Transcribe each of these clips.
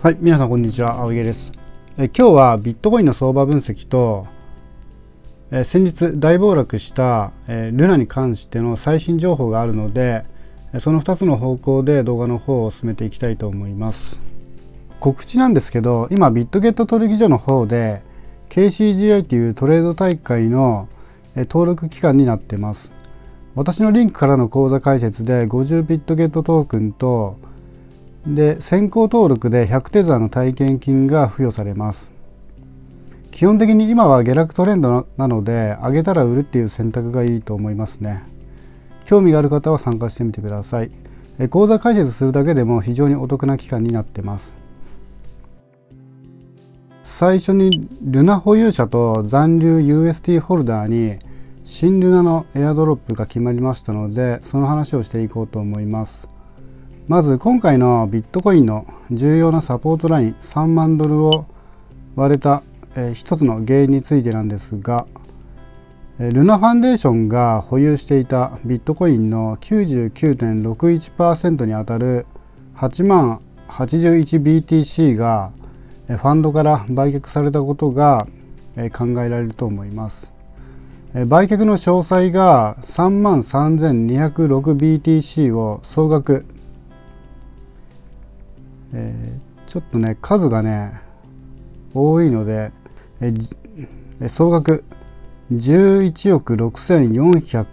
はい、皆さんこんにちは、青木です。今日はビットコインの相場分析と先日大暴落したルナに関しての最新情報があるので、その2つの方向で動画の方を進めていきたいと思います。告知なんですけど、今ビットゲット取引所の方で KCGI というトレード大会の登録期間になってます。私のリンクからの口座開設で50ビットゲットトークンとで先行登録で100テザーの体験金が付与されます。基本的に今は下落トレンドなので、上げたら売るっていう選択がいいと思いますね。興味がある方は参加してみてください。口座開設するだけでも非常にお得な期間になってます。最初にルナ保有者と残留 UST ホルダーに新ルナのエアドロップが決まりましたので、その話をしていこうと思います。まず今回のビットコインの重要なサポートライン3万ドルを割れた一つの原因についてなんですが、ルナファンデーションが保有していたビットコインの 99.61% にあたる 80,081BTC がファンドから売却されたことが考えられると思います。売却の詳細が 33,206BTC を総額ちょっとね数がね多いので、総額11億6401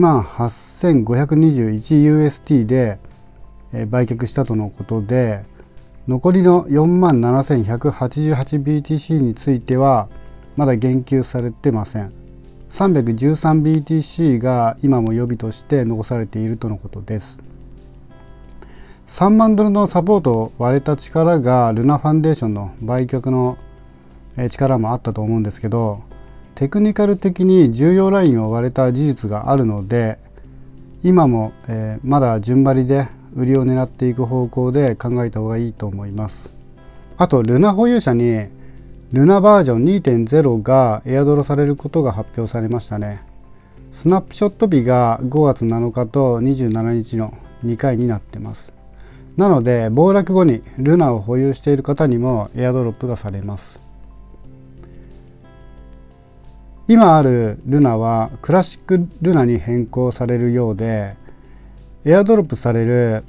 万 8521UST で売却したとのことで、残りの4万 7188BTC についてはまだ言及されてません。313BTC が今も予備として残されているとのことです。3万ドルのサポートを割れた力がルナファンデーションの売却の力もあったと思うんですけど、テクニカル的に重要ラインを割れた事実があるので、今もまだ順張りで売りを狙っていく方向で考えた方がいいと思います。あとルナ保有者にルナバージョン 2.0 がエアドロされることが発表されましたね。スナップショット日が5月7日と27日の2回になってます。なので暴落後にルナを保有している方にもエアドロップがされます。今あるルナはクラシックルナに変更されるようで、エアドロップされる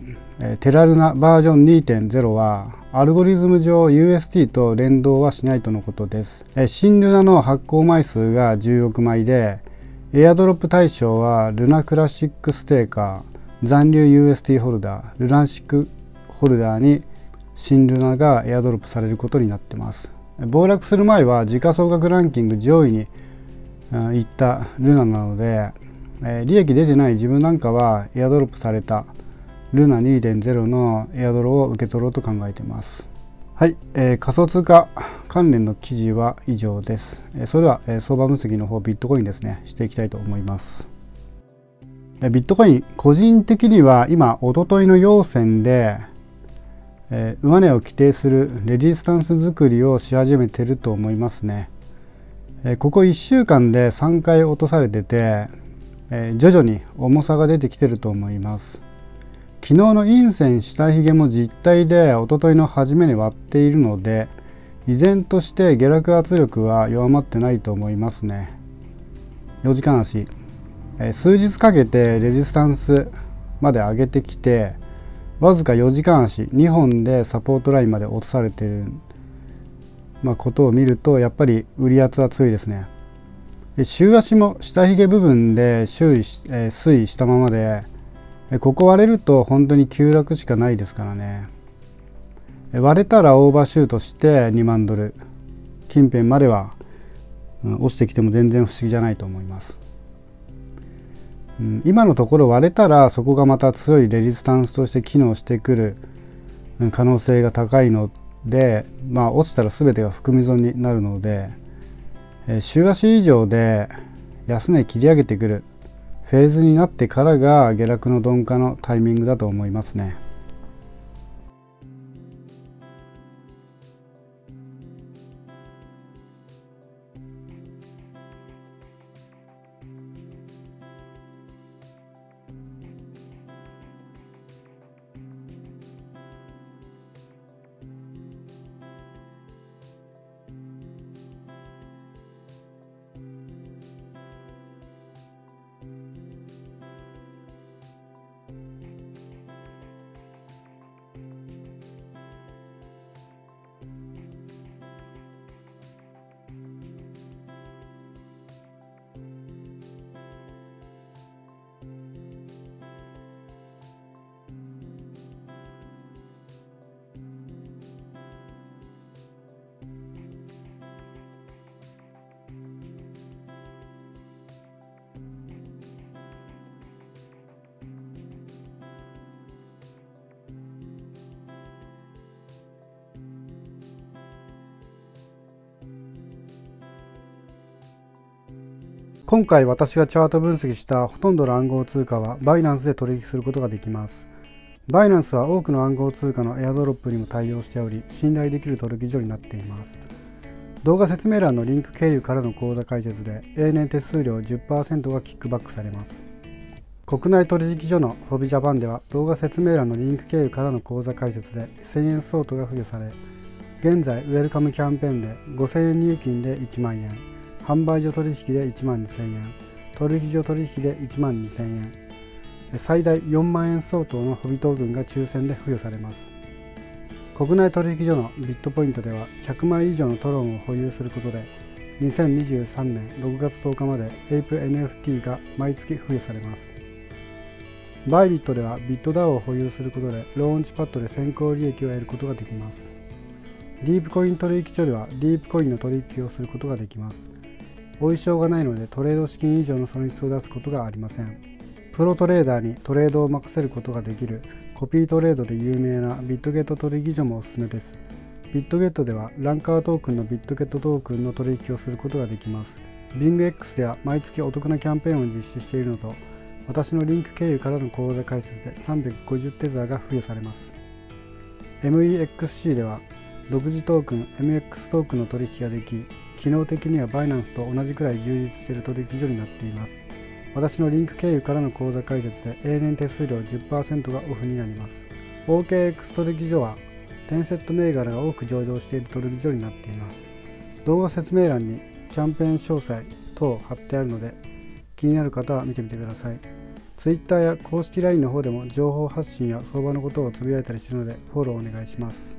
テラルナバージョン 2.0 はアルゴリズム上 UST と連動はしないとのことです。新ルナの発行枚数が10億枚で、エアドロップ対象はルナクラシックステーカー、残留 UST ホルダー、ルナシックホルダーに新ルナがエアドロップされることになってます。暴落する前は時価総額ランキング上位にいったルナなので、利益出てない自分なんかはエアドロップされたルナ 2.0 のエアドロを受け取ろうと考えてます。はい、仮想通貨関連の記事は以上です。それでは相場分析の方、ビットコインですね、していきたいと思います。ビットコイン、個人的には今おとといの陽線で上値を規定するレジスタンス作りをし始めてると思いますね。ここ1週間で3回落とされてて、徐々に重さが出てきてると思います。昨日の陰線下髭も実体でおとといの初めに割っているので、依然として下落圧力は弱まってないと思いますね。4時間足、数日かけてレジスタンスまで上げてきて、わずか4時間足2本でサポートラインまで落とされている、ことを見るとやっぱり売り圧は強いですね。週足も下髭部分で推移したままで、ここ割れると本当に急落しかないですからね。割れたらオーバーシュートして2万ドル近辺までは落ちてきても全然不思議じゃないと思います。今のところ割れたらそこがまた強いレジスタンスとして機能してくる可能性が高いので、落ちたら全てが含み損になるので、週足以上で安値切り上げてくるフェーズになってからが下落の鈍化のタイミングだと思いますね。今回私がチャート分析したほとんどの暗号通貨はバイナンスで取引することができます。バイナンスは多くの暗号通貨のエアドロップにも対応しており、信頼できる取引所になっています。動画説明欄のリンク経由からの口座開設で永年手数料 10% がキックバックされます。国内取引所のフォビジャパンでは動画説明欄のリンク経由からの口座開設で1000円相当が付与され、現在ウェルカムキャンペーンで5000円入金で1万円、販売所取引で1万2000円、取引所取引で1万2000円、最大4万円相当のフォビトークンが抽選で付与されます。国内取引所のビットポイントでは100枚以上のトロンを保有することで、2023年6月10日まで ApeNFT が毎月付与されます。バイビットではビット DAO を保有することでローンチパッドで先行利益を得ることができます。ディープコイン取引所ではディープコインの取引をすることができます。追い証がないのでトレード資金以上の損失を出すことがありません。プロトレーダーにトレードを任せることができるコピートレードで有名なビットゲット取引所もおすすめです。ビットゲットではランカートークンのビットゲットトークンの取引をすることができます。BingX では毎月お得なキャンペーンを実施しているのと、私のリンク経由からの口座開設で350テザーが付与されます。MEXC では独自トークン MEXC トークンの取引ができ、機能的にはバイナンスと同じくらい充実している取引所になっています。私のリンク経由からの口座開設で永年手数料 10% がオフになります。OKX 取引所は転セット銘柄が多く上場している取引所になっています。動画説明欄にキャンペーン詳細等貼ってあるので気になる方は見てみてください。Twitter や公式 LINE の方でも情報発信や相場のことをつぶやいたりしているのでフォローお願いします。